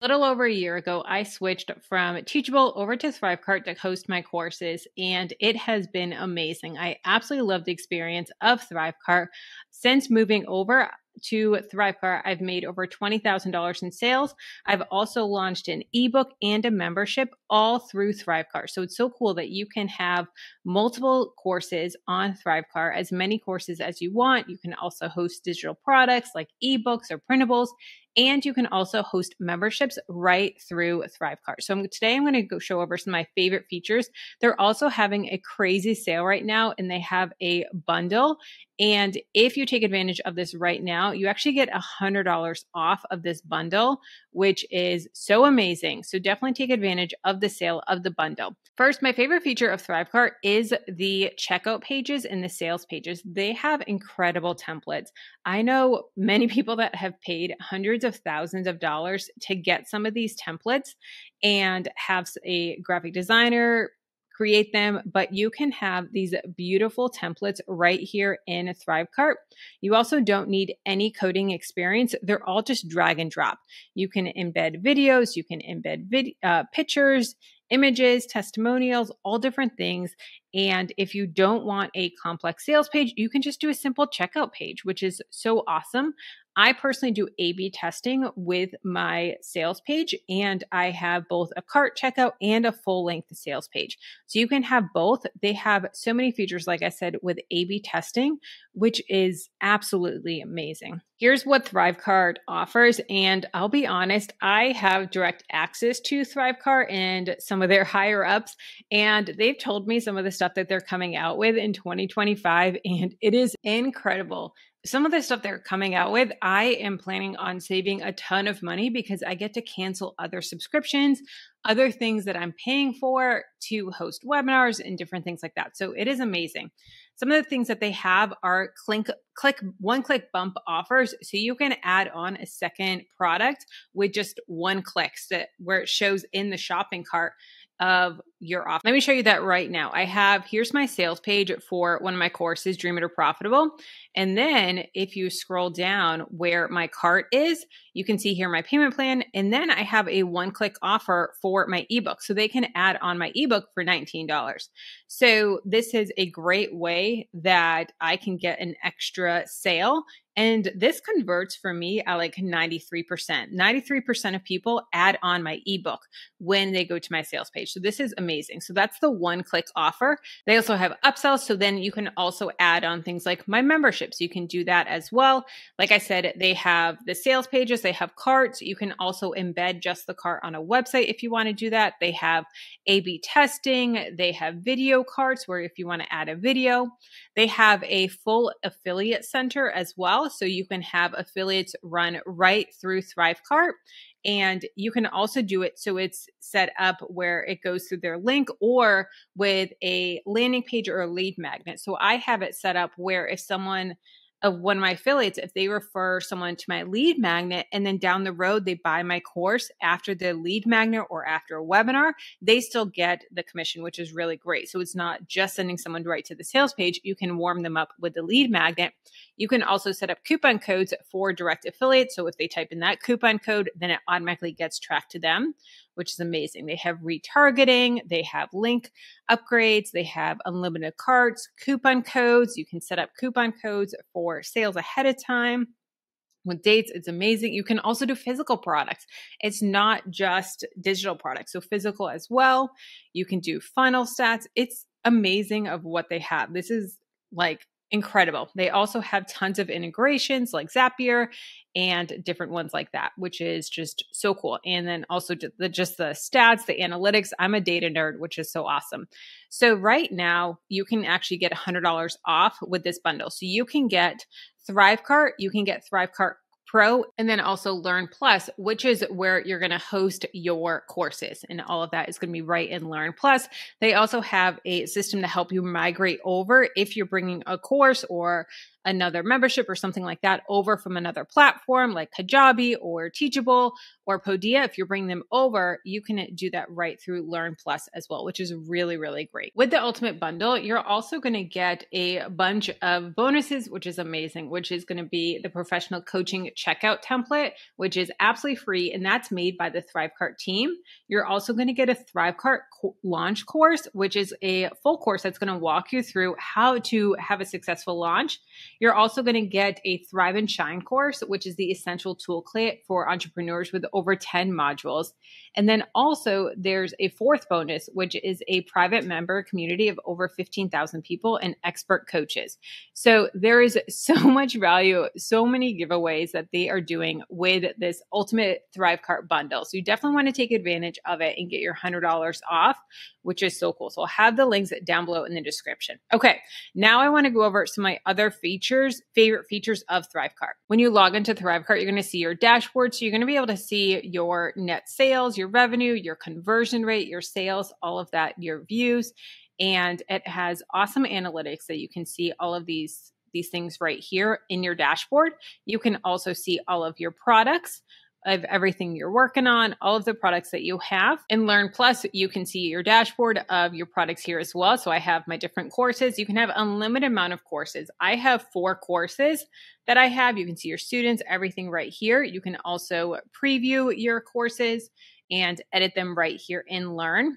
A little over a year ago, I switched from Teachable over to ThriveCart to host my courses, and it has been amazing. I absolutely love the experience of ThriveCart. Since moving over to ThriveCart, I've made over $20,000 in sales. I've also launched an ebook and a membership all through ThriveCart. So it's so cool that you can have multiple courses on ThriveCart, as many courses as you want. You can also host digital products like ebooks or printables. And you can also host memberships right through ThriveCart. So today I'm going to go show over some of my favorite features. They're also having a crazy sale right now, and they have a bundle. And if you take advantage of this right now, you actually get $100 off of this bundle, which is so amazing. So definitely take advantage of the sale of the bundle. First, my favorite feature of ThriveCart is the checkout pages and the sales pages. They have incredible templates. I know many people that have paid hundreds of thousands of dollars to get some of these templates and have a graphic designer create them, but you can have these beautiful templates right here in ThriveCart. You also don't need any coding experience. They're all just drag and drop. You can embed videos, you can embed pictures, images, testimonials, all different things. And if you don't want a complex sales page, you can just do a simple checkout page, which is so awesome. I personally do A/B testing with my sales page, and I have both a cart checkout and a full length sales page. So you can have both. They have so many features, like I said, with A/B testing, which is absolutely amazing. Here's what ThriveCart offers. And I'll be honest, I have direct access to ThriveCart and some of their higher ups, and they've told me some of the stuff that they're coming out with in 2025. And it is incredible. Some of the stuff they're coming out with, I am planning on saving a ton of money because I get to cancel other subscriptions, other things that I'm paying for to host webinars and different things like that. So it is amazing. Some of the things that they have are one-click bump offers. So you can add on a second product with just one click, where it shows in the shopping cart of your offer. Let me show you that right now. Here's my sales page for one of my courses, Dream It or Profitable. And then if you scroll down where my cart is, you can see here my payment plan. And then I have a one-click offer for my ebook. So they can add on my ebook for $19. So this is a great way that I can get an extra sale. And this converts for me at like 93%. 93% of people add on my ebook when they go to my sales page. So this is amazing. So that's the one-click offer. They also have upsells. So then you can also add on things like my memberships. You can do that as well. Like I said, they have the sales pages. They have carts. You can also embed just the cart on a website if you want to do that. They have A/B testing. They have video carts where if you want to add a video. They have a full affiliate center as well. So you can have affiliates run right through ThriveCart, and you can also do it so it's set up where it goes through their link or with a landing page or a lead magnet. So I have it set up where if someone of one of my affiliates, if they refer someone to my lead magnet and then down the road, they buy my course after the lead magnet or after a webinar, they still get the commission, which is really great. So it's not just sending someone right to the sales page. You can warm them up with the lead magnet. You can also set up coupon codes for direct affiliates. So if they type in that coupon code, then it automatically gets tracked to them, which is amazing. They have retargeting, they have link upgrades, they have unlimited carts, coupon codes. You can set up coupon codes for sales ahead of time with dates. It's amazing. You can also do physical products. It's not just digital products. So physical as well. You can do funnel stats. It's amazing of what they have. This is like incredible. They also have tons of integrations like Zapier and different ones like that, which is just so cool. And then also just the stats, the analytics. I'm a data nerd, which is so awesome. So right now you can actually get $100 off with this bundle. So you can get ThriveCart, you can get ThriveCart Pro, and then also Learn Plus, which is where you're going to host your courses. And all of that is going to be right in Learn Plus. They also have a system to help you migrate over if you're bringing a course or another membership or something like that over from another platform like Kajabi or Teachable or Podia, if you're bringing them over, you can do that right through Learn Plus as well, which is really, really great. With the Ultimate Bundle, you're also going to get a bunch of bonuses, which is amazing, which is going to be the professional coaching checkout template, which is absolutely free, and that's made by the ThriveCart team. You're also going to get a ThriveCart launch course, which is a full course that's going to walk you through how to have a successful launch. You're also going to get a Thrive and Shine course, which is the essential toolkit for entrepreneurs with over 10 modules. And then also there's a fourth bonus, which is a private member community of over 15,000 people and expert coaches. So there is so much value, so many giveaways that they are doing with this Ultimate ThriveCart bundle. So you definitely want to take advantage of it and get your $100 off, which is so cool. So I'll have the links down below in the description. Okay, now I want to go over some of my other favorite features of ThriveCart. When you log into ThriveCart, you're going to see your dashboard. So you're going to be able to see your net sales, your revenue, your conversion rate, your sales, all of that, your views. And it has awesome analytics that you can see all of these things right here in your dashboard. You can also see all of your products, of everything you're working on, all of the products that you have. In Learn Plus, you can see your dashboard of your products here as well. So I have my different courses. You can have unlimited amount of courses. I have 4 courses that I have. You can see your students, everything right here. You can also preview your courses and edit them right here in Learn,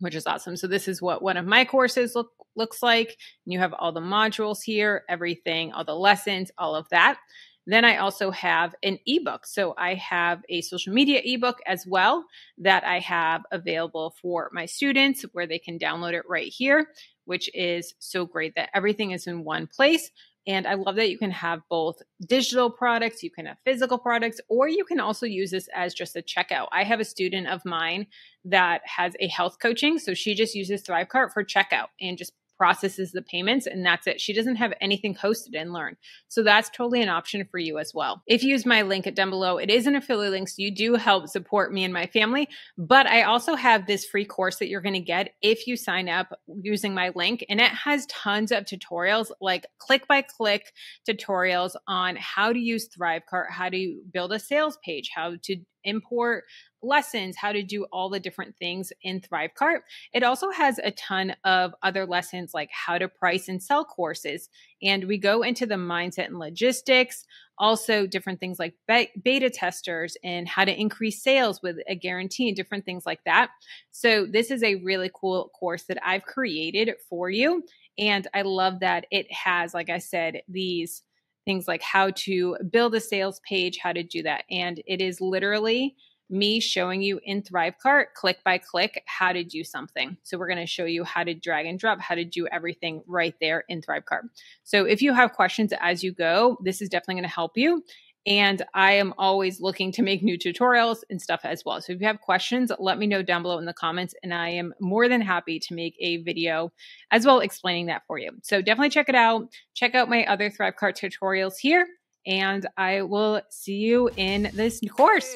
which is awesome. So this is what one of my courses looks like. And you have all the modules here, everything, all the lessons, all of that. Then I also have an ebook. So I have a social media ebook as well that I have available for my students where they can download it right here, which is so great that everything is in one place. And I love that you can have both digital products, you can have physical products, or you can also use this as just a checkout. I have a student of mine that has a health coaching. So she just uses ThriveCart for checkout and just processes the payments, and that's it. She doesn't have anything hosted in Learn. So that's totally an option for you as well. If you use my link down below, it is an affiliate link, so you do help support me and my family. But I also have this free course that you're going to get if you sign up using my link, and it has tons of tutorials, like click-by-click tutorials on how to use ThriveCart, how to build a sales page, how to import lessons, how to do all the different things in ThriveCart. It also has a ton of other lessons like how to price and sell courses. And we go into the mindset and logistics, also different things like beta testers and how to increase sales with a guarantee and different things like that. So this is a really cool course that I've created for you. And I love that it has, like I said, these things like how to build a sales page, how to do that. And it is literally me showing you in ThriveCart, click by click, how to do something. So we're going to show you how to drag and drop, how to do everything right there in ThriveCart. So if you have questions as you go, this is definitely going to help you. And I am always looking to make new tutorials and stuff as well. So if you have questions, let me know down below in the comments, and I am more than happy to make a video as well explaining that for you. So definitely check it out. Check out my other ThriveCart tutorials here, and I will see you in this course.